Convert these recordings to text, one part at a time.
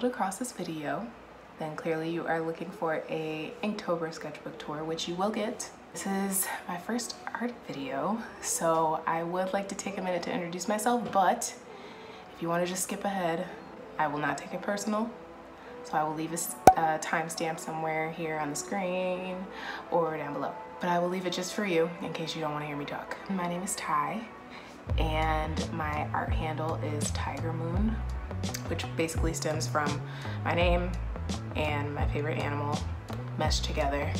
scrolled across this video, then clearly you are looking for a Inktober sketchbook tour, which you will get. This is my first art video, so I would like to take a minute to introduce myself, but if you want to just skip ahead, I will not take it personal. So I will leave a timestamp somewhere here on the screen or down below. But I will leave it just for you in case you don't want to hear me talk. My name is Ty, and my art handle is TigerMoon, which basically stems from my name and my favorite animal meshed together.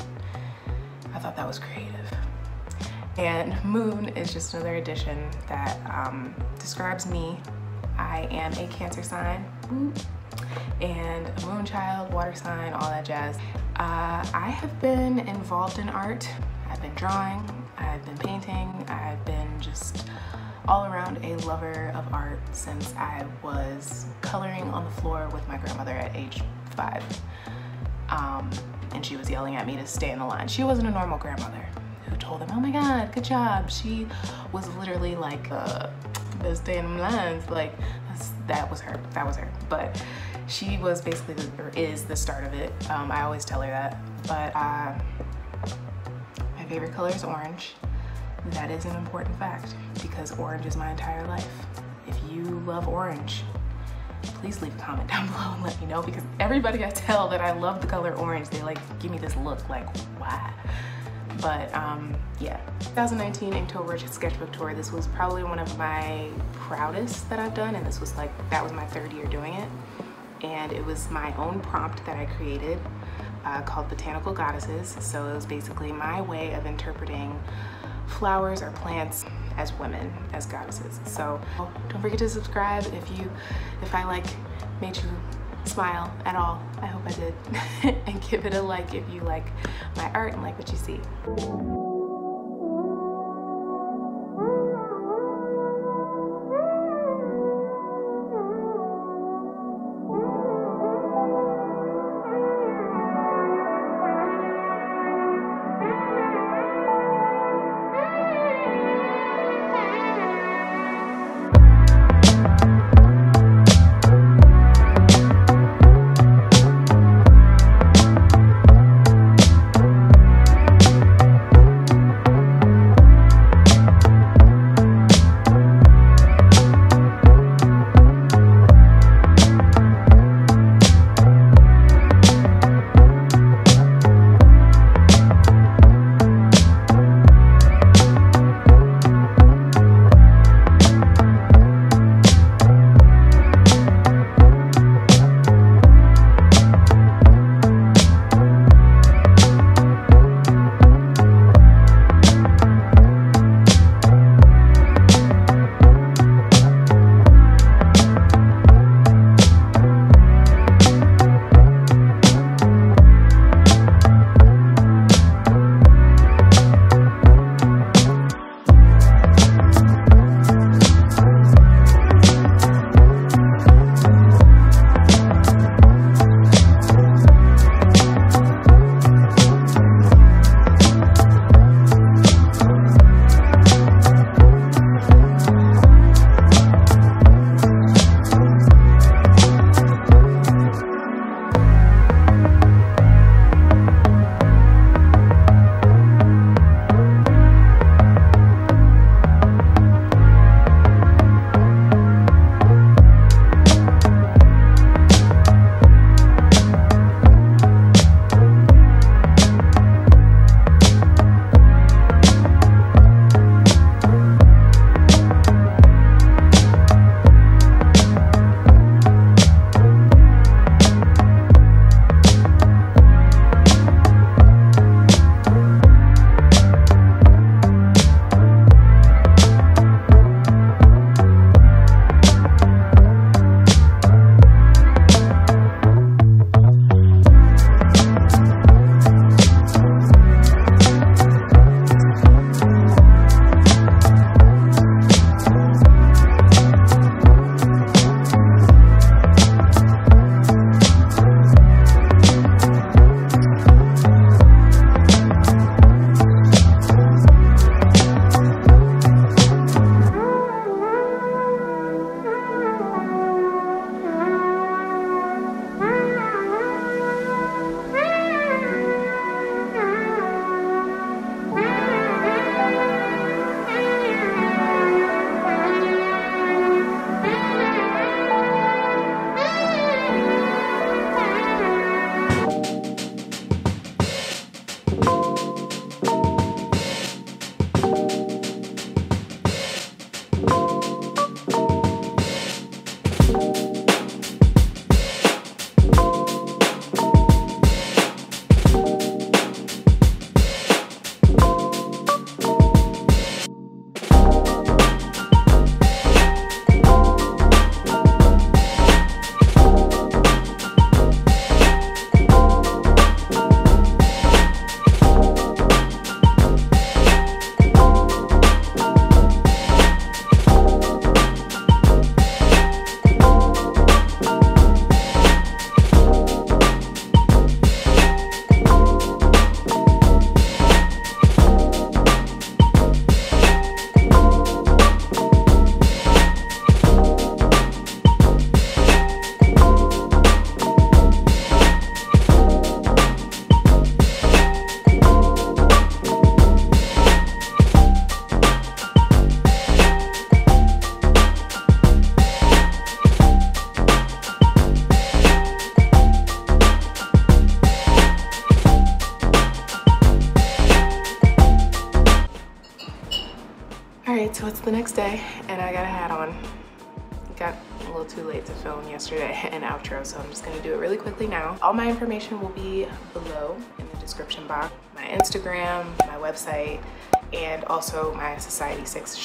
I thought that was creative. And Moon is just another addition that describes me. I am a Cancer sign and a moon child, water sign, all that jazz. I have been involved in art. I've been drawing, I've been painting, I've been just all around a lover of art since I was coloring on the floor with my grandmother at age 5. And she was yelling at me to stay in the line. She wasn't a normal grandmother who told them, oh my God, good job. She was literally like, best day in them lines. Like, that was her. But she was basically, is the start of it. I always tell her that. But my favorite color is orange. That is an important fact because orange is my entire life. If you love orange, please leave a comment down below and let me know, because everybody I tell that I love the color orange, they like give me this look like, why? But yeah, 2019 Inktober sketchbook tour. This was probably one of my proudest that I've done, and this was like, that was my 3rd year doing it. And it was my own prompt that I created called Botanical Goddesses. So it was basically my way of interpreting flowers or plants as women, as goddesses. So don't forget to subscribe if I like made you smile at all. I hope I did. And give it a like if you like my art and like what you see. So it's the next day and I got a hat on. It got a little too late to film yesterday an outro, so I'm just gonna do it really quickly now. All my information will be below in the description box. My Instagram, my website, and also my Society6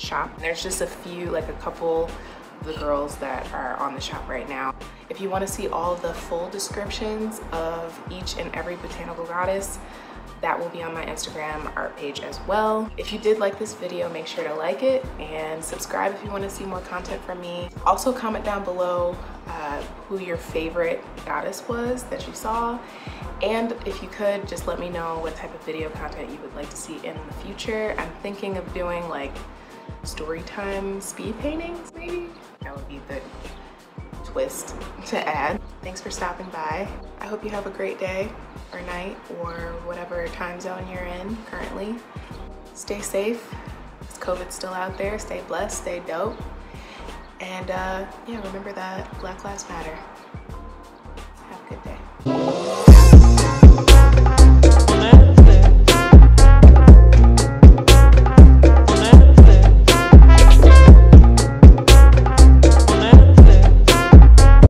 shop. There's just a few, like a couple of the girls that are on the shop right now. If you want to see all the full descriptions of each and every botanical goddess, that will be on my Instagram art page as well. If you did like this video, make sure to like it and subscribe if you want to see more content from me. Also comment down below who your favorite goddess was that you saw. And if you could, just let me know what type of video content you would like to see in the future. I'm thinking of doing like story time speed paintings, maybe? That would be the twist to add. Thanks for stopping by. I hope you have a great day or night or whatever time zone you're in currently. Stay safe, because COVID's still out there. Stay blessed, stay dope. And yeah, remember that Black Lives Matter.